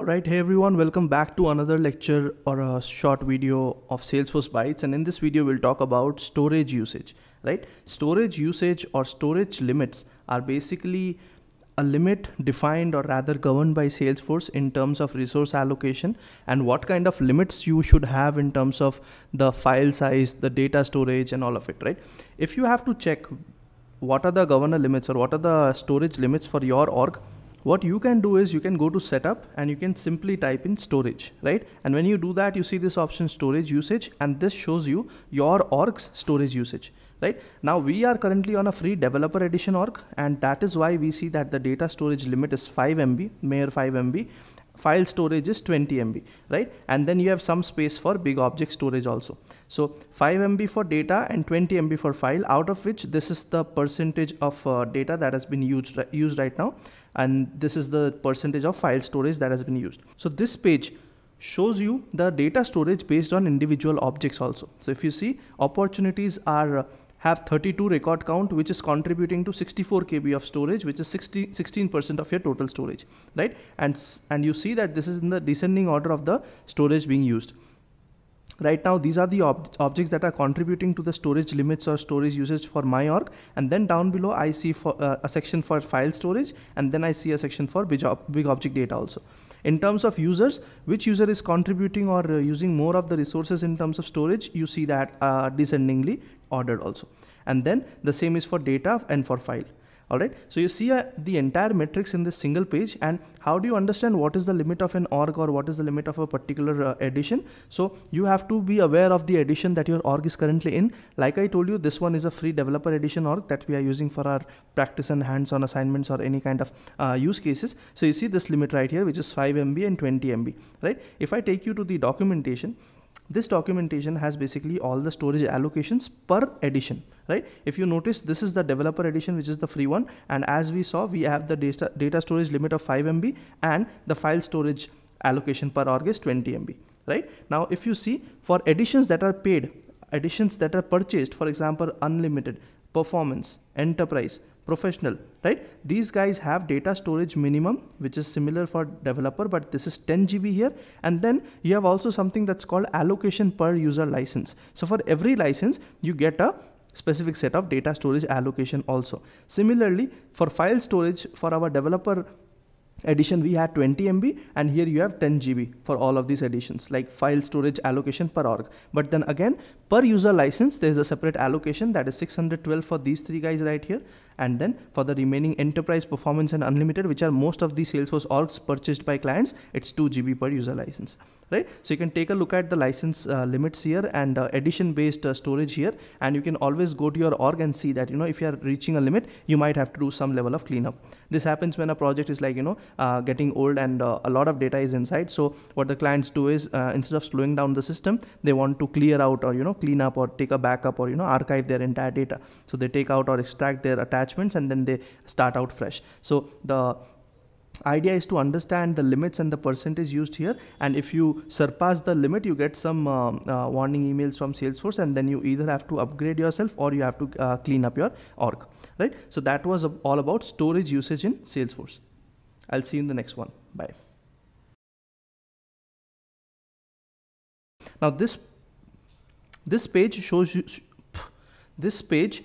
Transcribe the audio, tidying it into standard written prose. Alright, hey everyone, welcome back to another lecture or a short video of Salesforce Bytes, and in this video we'll talk about storage usage, right? Storage usage or storage limits are basically a limit defined or rather governed by Salesforce in terms of resource allocation and what kind of limits you should have in terms of the file size, the data storage and all of it, right? If you have to check what are the governor limits or what are the storage limits for your org, what you can do is you can go to setup and you can simply type in storage, right? And when you do that, you see this option storage usage, and this shows you your org's storage usage, right? Now we are currently on a free developer edition org, and that is why we see that the data storage limit is 5 MB, mere 5 MB. File storage is 20 MB, right? And then you have some space for big object storage also. So 5 MB for data and 20 MB for file, out of which this is the percentage of data that has been used right now. And this is the percentage of file storage that has been used. So this page shows you the data storage based on individual objects also. So if you see, opportunities have 32 record count, which is contributing to 64 KB of storage, which is 16% of your total storage, right? And you see that this is in the descending order of the storage being used. Right now, these are the objects that are contributing to the storage limits or storage usage for my org. And then down below, I see a section for file storage, and then I see a section for big object data also. In terms of users, which user is contributing or using more of the resources in terms of storage, you see that descendingly ordered also. And then the same is for data and for file. All right, so you see the entire matrix in this single page. And how do you understand what is the limit of an org or what is the limit of a particular edition? So you have to be aware of the edition that your org is currently in. Like I told you, this one is a free developer edition org that we are using for our practice and hands-on assignments or any kind of use cases. So you see this limit right here, which is 5 MB and 20 MB, right? If I take you to the documentation, this documentation has basically all the storage allocations per edition, right? If you notice, this is the developer edition, which is the free one. And as we saw, we have the data storage limit of 5 MB and the file storage allocation per org is 20 MB, right? Now, if you see, for editions that are paid, editions that are purchased, for example, unlimited, performance, enterprise, professional, right? These guys have data storage minimum, which is similar for developer, but this is 10 GB here. And then you have also something that's called allocation per user license. So for every license, you get a specific set of data storage allocation also. Similarly, for file storage, for our developer edition, we had 20 MB, and here you have 10 GB for all of these editions, like file storage allocation per org. But then again, per user license, there's a separate allocation that is 612 for these three guys right here. And then for the remaining enterprise, performance and unlimited, which are most of the Salesforce orgs purchased by clients, it's 2 GB per user license, right? So you can take a look at the license limits here and edition based storage here. And you can always go to your org and see that, you know, if you are reaching a limit, you might have to do some level of cleanup. This happens when a project is, like, you know, getting old and a lot of data is inside. So what the clients do is, instead of slowing down the system, they want to clear out or, you know, clean up or take a backup or, you know, archive their entire data. So they take out or extract their attachments and then they start out fresh. So the idea is to understand the limits and the percentage used here. And if you surpass the limit, you get some warning emails from Salesforce, and then you either have to upgrade yourself or you have to clean up your org, right? So that was all about storage usage in Salesforce. I'll see you in the next one. Bye. Now this page shows you. This page